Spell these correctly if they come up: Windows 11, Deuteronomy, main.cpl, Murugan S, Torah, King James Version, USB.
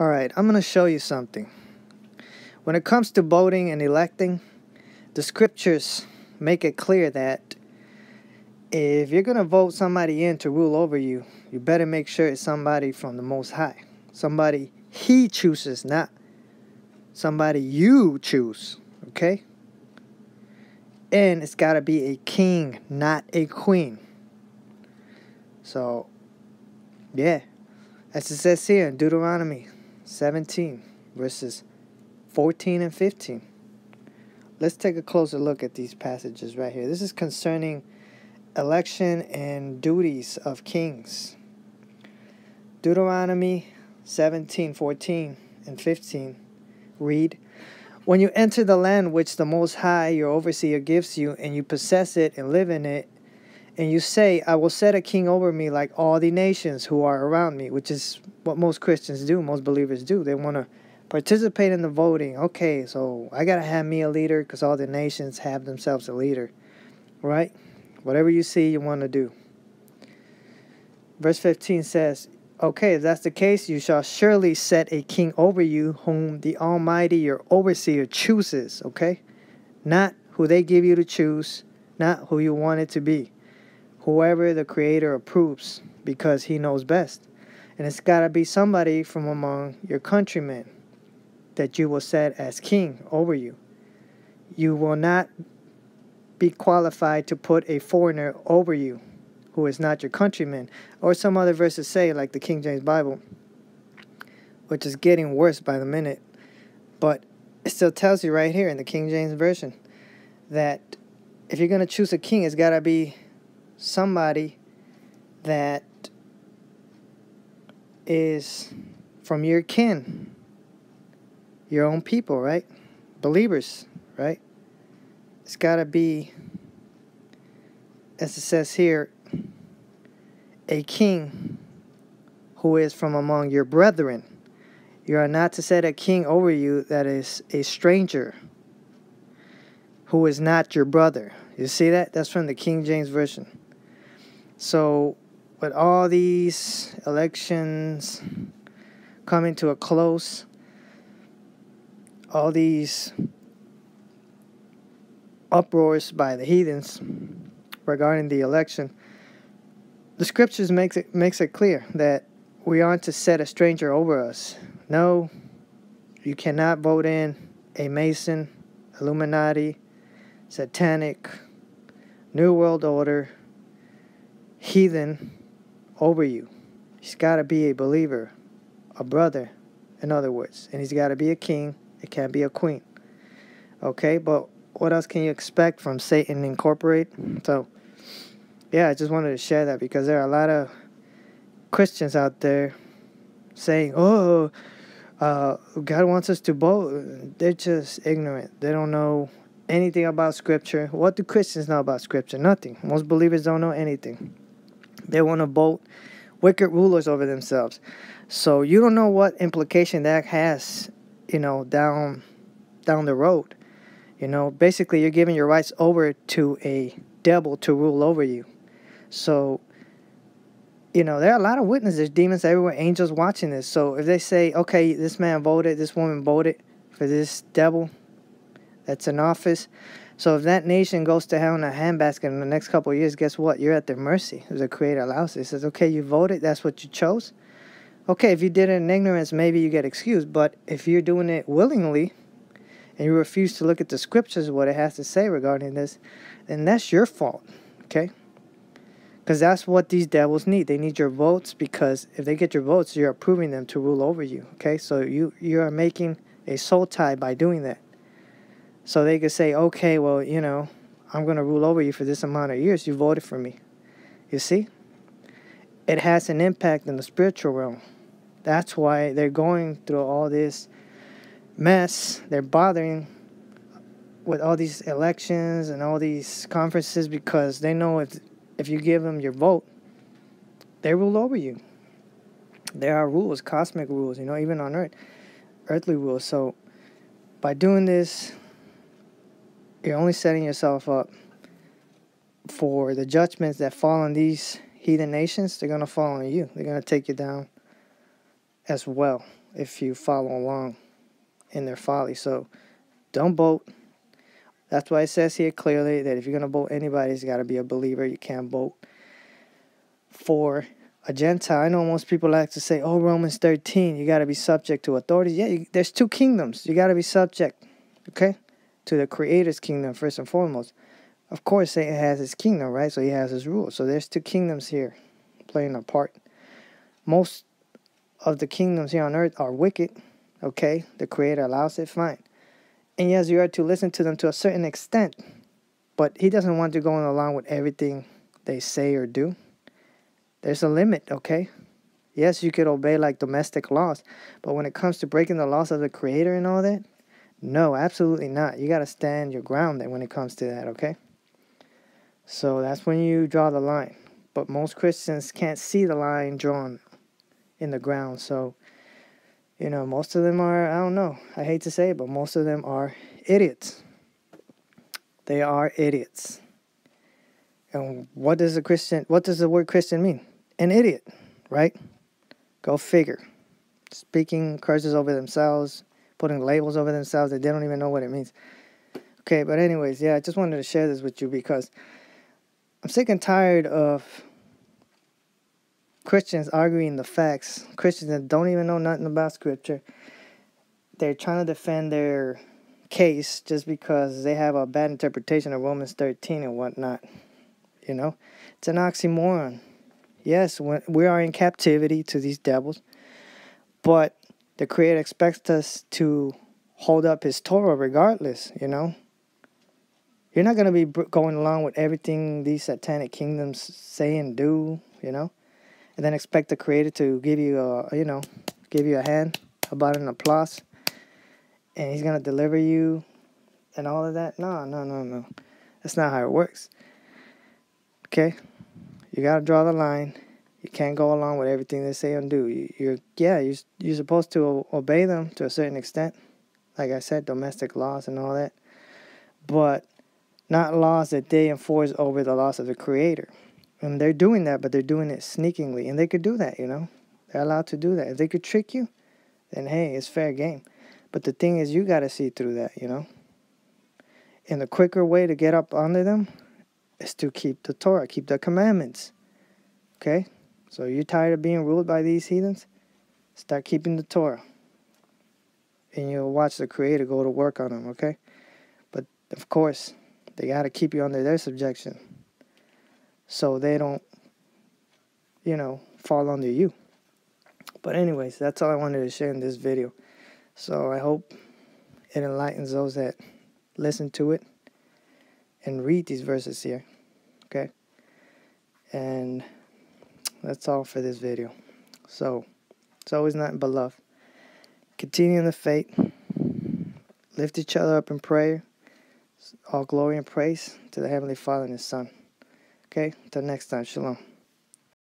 Alright, I'm going to show you something. When it comes to voting and electing, the scriptures make it clear that if you're going to vote somebody in to rule over you, you better make sure it's somebody from the Most High. Somebody He chooses, not somebody you choose, okay? And it's got to be a king, not a queen. So, yeah. As it says here in Deuteronomy 17, verses 14 and 15. Let's take a closer look at these passages right here. This is concerning election and duties of kings. Deuteronomy 17, 14 and 15 read, "When you enter the land which the Most High your overseer gives you, and you possess it and live in it, and you say, I will set a king over me like all the nations who are around me," which is what most Christians do, most believers do. They want to participate in the voting. Okay, so I got to have me a leader because all the nations have themselves a leader, right? Whatever you see, you want to do. Verse 15 says, "Okay, if that's the case, you shall surely set a king over you whom the Almighty, your overseer, chooses," okay? Not who they give you to choose, not who you want it to be. Whoever the Creator approves, because He knows best. And it's got to be somebody from among your countrymen that you will set as king over you. You will not be qualified to put a foreigner over you who is not your countryman. Or some other verses say, like the King James Bible, which is getting worse by the minute, but it still tells you right here in the King James Version that if you're going to choose a king, it's got to be somebody that is from your kin, your own people, right? Believers, right? It's got to be, as it says here, a king who is from among your brethren. You are not to set a king over you that is a stranger, who is not your brother. You see that? That's from the King James Version. So, with all these elections coming to a close, all these uproars by the heathens regarding the election, the scriptures makes it clear that we aren't to set a stranger over us. No, you cannot vote in a Mason, Illuminati, Satanic, New World Order, heathen over you. He's got to be a believer, a brother, in other words. And he's got to be a king. It can't be a queen. Okay, but what else can you expect from Satan Incorporated? So, yeah, I just wanted to share that because there are a lot of Christians out there saying, "Oh, God wants us to vote." They're just ignorant. They don't know anything about Scripture. What do Christians know about Scripture? Nothing. Most believers don't know anything. They want to vote wicked rulers over themselves. So you don't know what implication that has, you know, down the road. You know, basically you're giving your rights over to a devil to rule over you. So, you know, there are a lot of witnesses. There's demons everywhere, angels watching this. So if they say, okay, this man voted, this woman voted for this devil that's in office. So if that nation goes to hell in a handbasket in the next couple of years, guess what? You're at their mercy. The Creator allows it. He says, okay, you voted. That's what you chose. Okay, if you did it in ignorance, maybe you get excused. But if you're doing it willingly and you refuse to look at the scriptures, what it has to say regarding this, then that's your fault, okay? Because that's what these devils need. They need your votes, because if they get your votes, you're approving them to rule over you, okay? So you are making a soul tie by doing that. So they could say, okay, well, you know, I'm going to rule over you for this amount of years. You voted for me. You see? It has an impact in the spiritual realm. That's why they're going through all this mess. They're bothering with all these elections and all these conferences, because they know if you give them your vote, they rule over you. There are rules, cosmic rules, you know, even on earth, earthly rules. So by doing this, you're only setting yourself up for the judgments that fall on these heathen nations. They're going to fall on you. They're going to take you down as well if you follow along in their folly. So don't bolt. That's why it says here clearly that if you're going to bolt anybody, it's got to be a believer. You can't bolt for a Gentile. I know most people like to say, oh, Romans 13, you got to be subject to authorities. Yeah, there's two kingdoms. You got to be subject, okay, to the Creator's kingdom first and foremost. Of course, Satan has his kingdom, right? So he has his rule. So there's two kingdoms here playing a part. Most of the kingdoms here on earth are wicked, okay? The Creator allows it, fine. And yes, you are to listen to them to a certain extent, but he doesn't want you going along with everything they say or do. There's a limit, okay? Yes, you could obey like domestic laws, but when it comes to breaking the laws of the Creator and all that, no, absolutely not. You got to stand your ground when it comes to that, okay? So that's when you draw the line. But most Christians can't see the line drawn in the ground, so you know, most of them are, I don't know, I hate to say it, but most of them are idiots. They are idiots. And what does a Christian, what does the word Christian mean? An idiot, right? Go figure. Speaking curses over themselves, putting labels over themselves that they don't even know what it means. Okay, but anyways, yeah, I just wanted to share this with you because I'm sick and tired of Christians arguing the facts. Christians that don't even know nothing about Scripture. They're trying to defend their case just because they have a bad interpretation of Romans 13 and whatnot. You know, it's an oxymoron. Yes, we are in captivity to these devils, but the Creator expects us to hold up His Torah regardless, you know. You're not going to be going along with everything these satanic kingdoms say and do, you know. And then expect the Creator to give you a, you know, give you a hand, about an applause, and He's gonna deliver you and all of that. No, that's not how it works. Okay, you gotta draw the line. You can't go along with everything they say and do. You're supposed to obey them to a certain extent, like I said, domestic laws and all that, but not laws that they enforce over the laws of the Creator. And they're doing that, but they're doing it sneakingly. And they could do that, you know. They're allowed to do that. If they could trick you, then hey, it's fair game. But the thing is, you got to see through that, you know. And the quicker way to get up under them is to keep the Torah, keep the commandments. Okay? So you're tired of being ruled by these heathens? Start keeping the Torah. And you'll watch the Creator go to work on them, okay? But, of course, they got to keep you under their subjection, so they don't, you know, fall under you. But anyways, that's all I wanted to share in this video. So I hope it enlightens those that listen to it and read these verses here. Okay? And that's all for this video. So, it's always nothing but love. Continue in the faith. Lift each other up in prayer. All glory and praise to the Heavenly Father and His Son. Okay, till next time, shalom.